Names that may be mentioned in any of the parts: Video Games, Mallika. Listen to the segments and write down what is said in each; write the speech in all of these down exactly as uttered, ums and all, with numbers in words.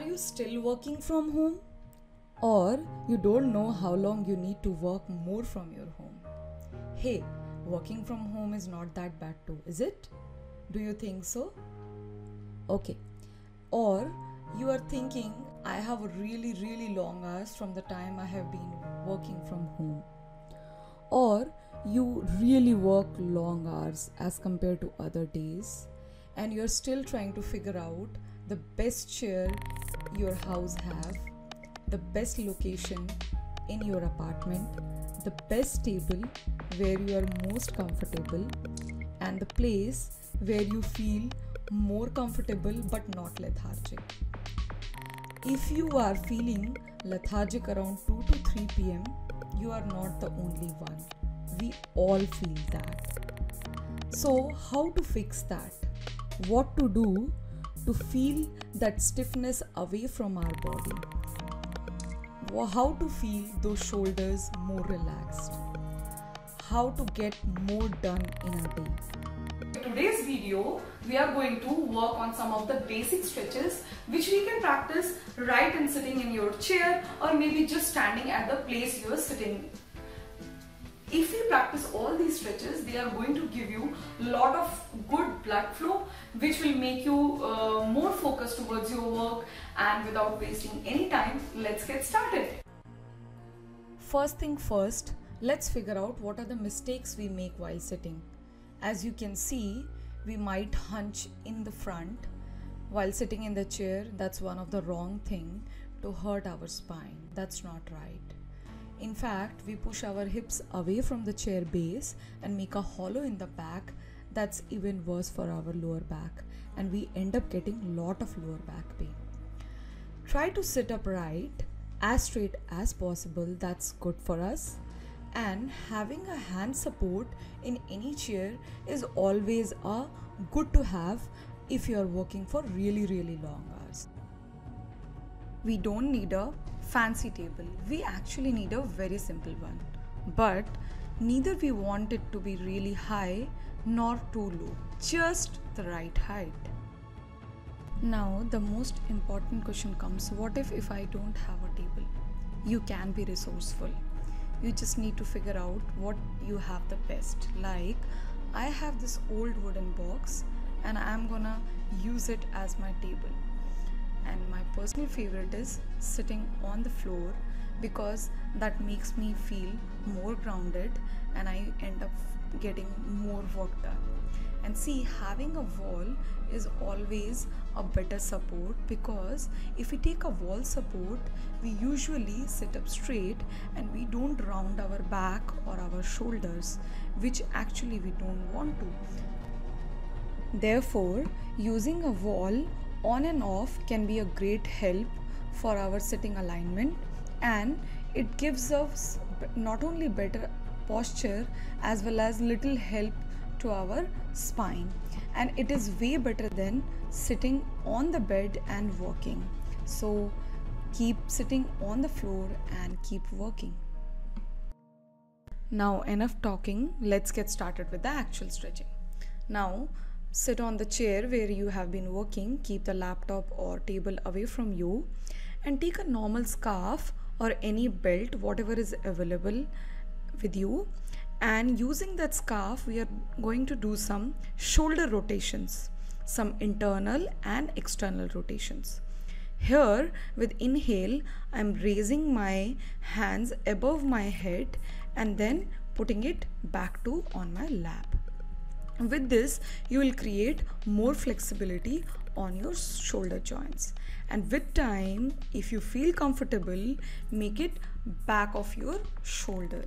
Are you still working from home? Or you don't know how long you need to work more from your home? Hey, working from home is not that bad too, is it? Do you think so? Okay. Or you are thinking, I have really, really long hours from the time I have been working from home. Or you really work long hours as compared to other days, and you're still trying to figure out the best chair your house have, the best location in your apartment, the best table where you are most comfortable, and the place where you feel more comfortable but not lethargic. If you are feeling lethargic around two to three p m, you are not the only one. We all feel that. So how to fix that? What to do to feel that stiffness away from our body? How to feel those shoulders more relaxed? How to get more done in a day? In today's video, we are going to work on some of the basic stretches which we can practice right in sitting in your chair or maybe just standing at the place you are sitting. If you practice all these stretches, they are going to give you a lot of good blood flow, which will make you uh, more focused towards your work, and without wasting any time, let's get started. First thing first, let's figure out what are the mistakes we make while sitting. As you can see, we might hunch in the front while sitting in the chair. That's one of the wrong thing to hurt our spine. That's not right. In fact, we push our hips away from the chair base and make a hollow in the back. That's even worse for our lower back, and we end up getting a lot of lower back pain. Try to sit upright, as straight as possible. That's good for us. And having a hand support in any chair is always a good to have if you are working for really, really long hours. We don't need a fancy table. We actually need a very simple one. But neither we want it to be really high nor too low. Just the right height. Now the most important question comes, what if, if I don't have a table? You can be resourceful. You just need to figure out what you have the best. Like, I have this old wooden box and I'm gonna use it as my table. And my personal favorite is sitting on the floor, because that makes me feel more grounded and I end up getting more work done. And see, having a wall is always a better support, because if we take a wall support, we usually sit up straight and we don't round our back or our shoulders, which actually we don't want to. Therefore, using a wall on and off can be a great help for our sitting alignment, and it gives us not only better posture as well as little help to our spine, and it is way better than sitting on the bed and working. So keep sitting on the floor and keep working. Now enough talking, let's get started with the actual stretching. Now sit on the chair where you have been working, keep the laptop or table away from you, and take a normal scarf or any belt, whatever is available with you. And using that scarf, we are going to do some shoulder rotations, some internal and external rotations. Here with inhale, I'm raising my hands above my head and then putting it back to on my lap. With this, you will create more flexibility on your shoulder joints. And with time, if you feel comfortable, make it back of your shoulder.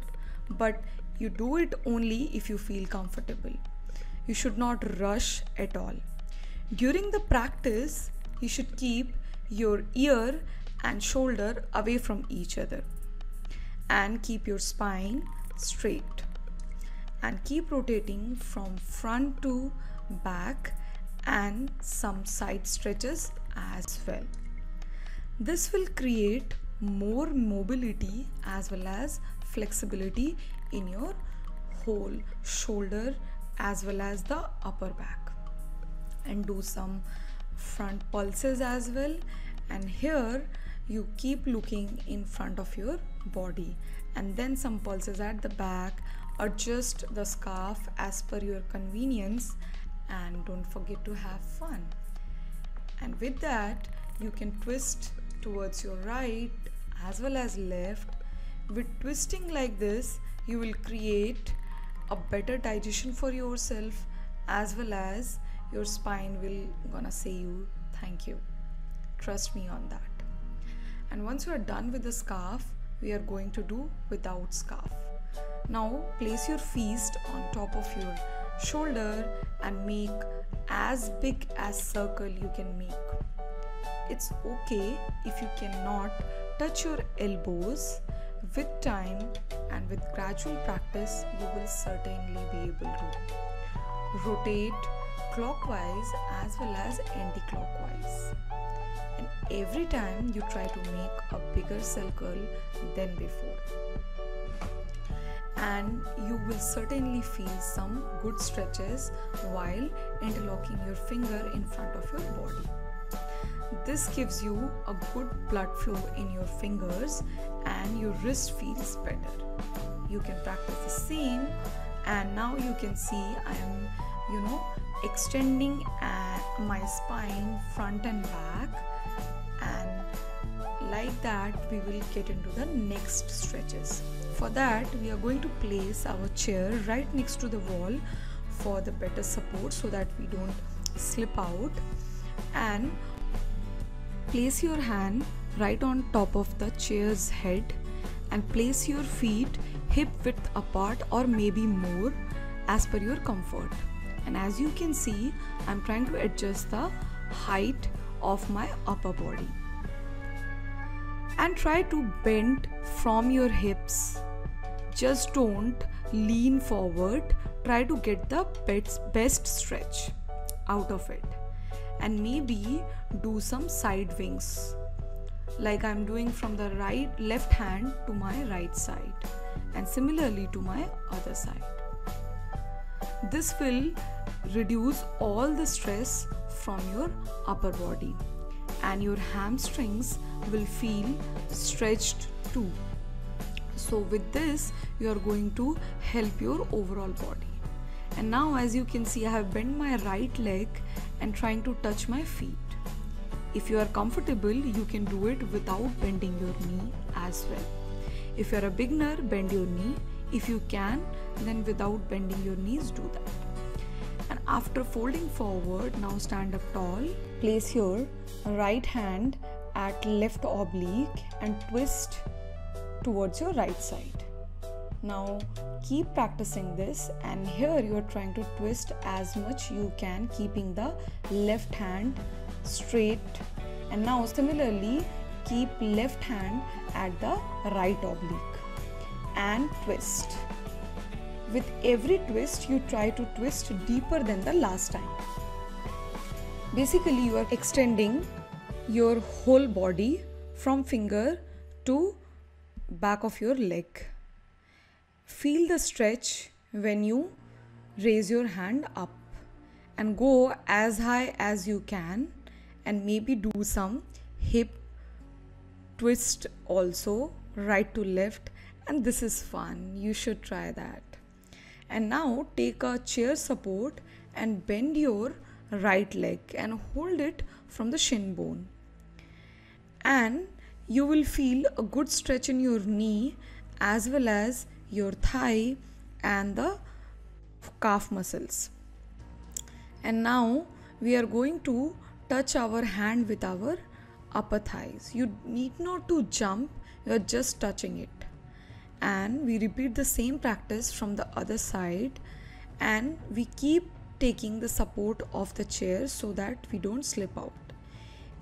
But you do it only if you feel comfortable. You should not rush at all. During the practice, you should keep your ear and shoulder away from each other. And keep your spine straight. And keep rotating from front to back, and some side stretches as well. This will create more mobility as well as flexibility in your whole shoulder as well as the upper back. And do some front pulses as well, and here you keep looking in front of your body, and then some pulses at the back. Adjust the scarf as per your convenience, and don't forget to have fun. And with that, you can twist towards your right as well as left. With twisting like this, you will create a better digestion for yourself, as well as your spine will gonna say you thank you. Trust me on that. And once you are done with the scarf, we are going to do without scarf. Now place your fist on top of your shoulder and make as big as circle you can make. It's okay if you cannot touch your elbows. With time and with gradual practice, you will certainly be able to rotate clockwise as well as anti-clockwise. And every time you try to make a bigger circle than before. And you will certainly feel some good stretches while interlocking your finger in front of your body. This gives you a good blood flow in your fingers and your wrist feels better. You can practice the same, and now you can see I am, you know, extending my spine front and back, and like that we will get into the next stretches. For that, we are going to place our chair right next to the wall for the better support so that we don't slip out, and place your hand right on top of the chair's head and place your feet hip width apart or maybe more as per your comfort. And as you can see, I'm trying to adjust the height of my upper body. And try to bend from your hips. Just don't lean forward. Try to get the best stretch out of it. And maybe do some side wings like I'm doing from the right left hand to my right side, and similarly to my other side. This will reduce all the stress from your upper body, and your hamstrings will feel stretched too. So with this, you are going to help your overall body. And now, as you can see, I have bent my right leg and trying to touch my feet. If you are comfortable, you can do it without bending your knee as well. If you are a beginner, bend your knee. If you can, then without bending your knees, do that. And after folding forward, now stand up tall. Place your right hand at left oblique and twist towards your right side. Now keep practicing this, and here you are trying to twist as much you can, keeping the left hand straight. And now similarly, keep left hand at the right oblique and twist. With every twist, you try to twist deeper than the last time. Basically, you are extending your whole body from finger to back of your leg. Feel the stretch when you raise your hand up, and go as high as you can, and maybe do some hip twist also, right to left, and this is fun. You should try that. And now take a chair support and bend your right leg and hold it from the shin bone, and you will feel a good stretch in your knee as well as your thigh and the calf muscles. And now we are going to touch our hand with our upper thighs. You need not to jump, you are just touching it. And we repeat the same practice from the other side, and we keep taking the support of the chair so that we don't slip out.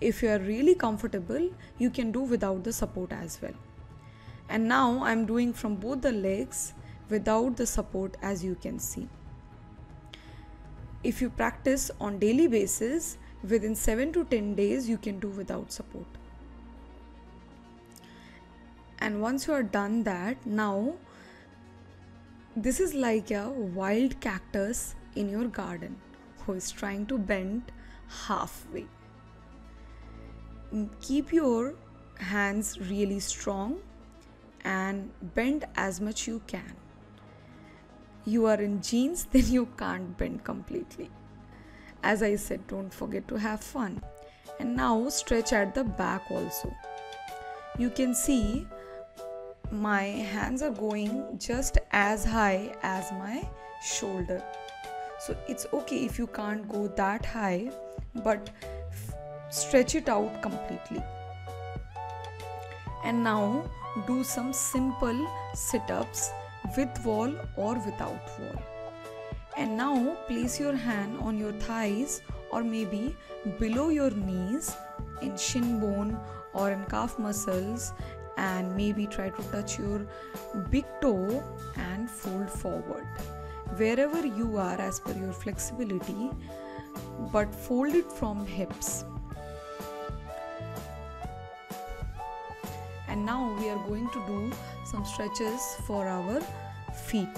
If you are really comfortable, you can do without the support as well. And now I'm doing from both the legs without the support, as you can see. If you practice on daily basis, within seven to ten days you can do without support. And once you are done that, now this is like a wild cactus in your garden who is trying to bend halfway. keep your hands really strong and bend as much you can. You are in jeans, then you can't bend completely. As I said, don't forget to have fun. And now stretch at the back also. You can see my hands are going just as high as my shoulder. So it's okay if you can't go that high, but stretch it out completely. And now do some simple sit-ups with wall or without wall. And now place your hand on your thighs or maybe below your knees in shin bone or in calf muscles, and maybe try to touch your big toe and fold forward wherever you are as per your flexibility, but fold it from hips. And now we are going to do some stretches for our feet.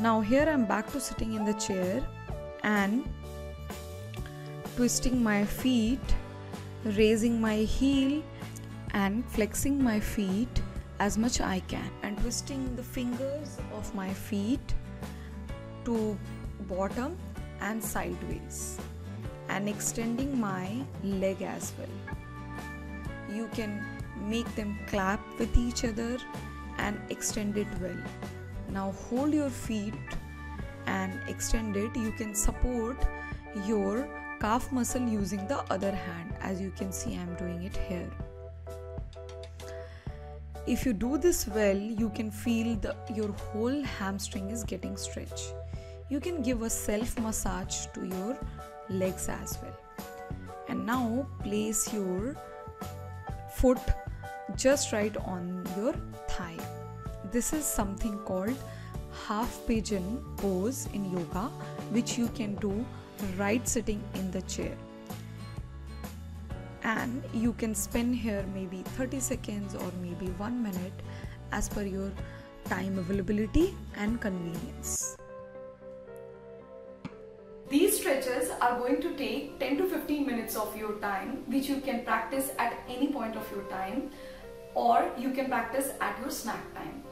Now here I am back to sitting in the chair and twisting my feet, raising my heel and flexing my feet as much I can, and twisting the fingers of my feet to bottom and sideways, and extending my leg as well. You can make them clap with each other and extend it well. Now hold your feet and extend it. You can support your calf muscle using the other hand, as you can see I am doing it here. If you do this well, you can feel the, your whole hamstring is getting stretched. You can give a self massage to your legs as well. And now place your foot just right on your thigh. This is something called half pigeon pose in yoga, which you can do right sitting in the chair. And you can spend here maybe thirty seconds or maybe one minute as per your time availability and convenience. These stretches are going to take ten to fifteen minutes of your time, which you can practice at any point of your time, or you can practice at your snack time.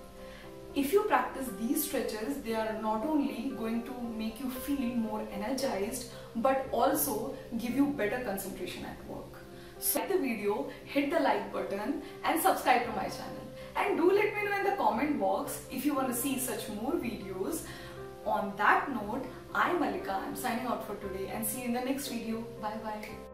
If you practice these stretches, they are not only going to make you feel more energized, but also give you better concentration at work. So like the video, hit the like button and subscribe to my channel. And do let me know in the comment box if you want to see such more videos. On that note, I'm Mallika, I'm signing out for today and see you in the next video. Bye bye.